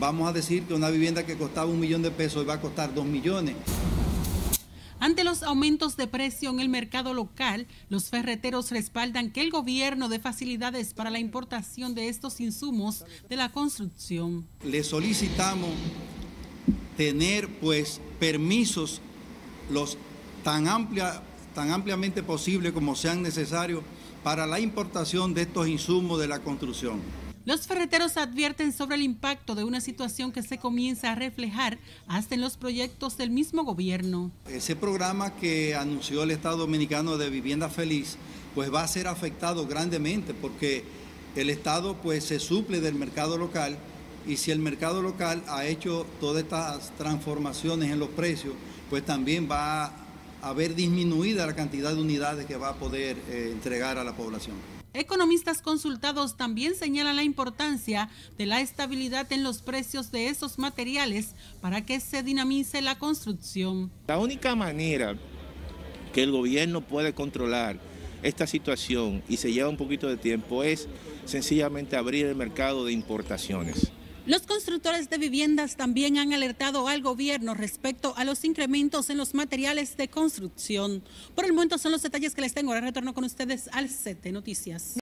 Vamos a decir que una vivienda que costaba $1 millón de pesos va a costar $2 millones. Ante los aumentos de precio en el mercado local, los ferreteros respaldan que el gobierno dé facilidades para la importación de estos insumos de la construcción. Le solicitamos tener pues permisos los tan ampliamente posible como sean necesarios para la importación de estos insumos de la construcción. Los ferreteros advierten sobre el impacto de una situación que se comienza a reflejar hasta en los proyectos del mismo gobierno. Ese programa que anunció el Estado Dominicano de Vivienda Feliz, pues va a ser afectado grandemente porque el Estado pues se suple del mercado local, y si el mercado local ha hecho todas estas transformaciones en los precios, pues también va a haber disminuida la cantidad de unidades que va a poder entregar a la población. Economistas consultados también señalan la importancia de la estabilidad en los precios de esos materiales para que se dinamice la construcción. La única manera que el gobierno puede controlar esta situación y se lleva un poquito de tiempo es sencillamente abrir el mercado de importaciones. Los constructores de viviendas también han alertado al gobierno respecto a los incrementos en los materiales de construcción. Por el momento son los detalles que les tengo. Ahora retorno con ustedes al set de noticias.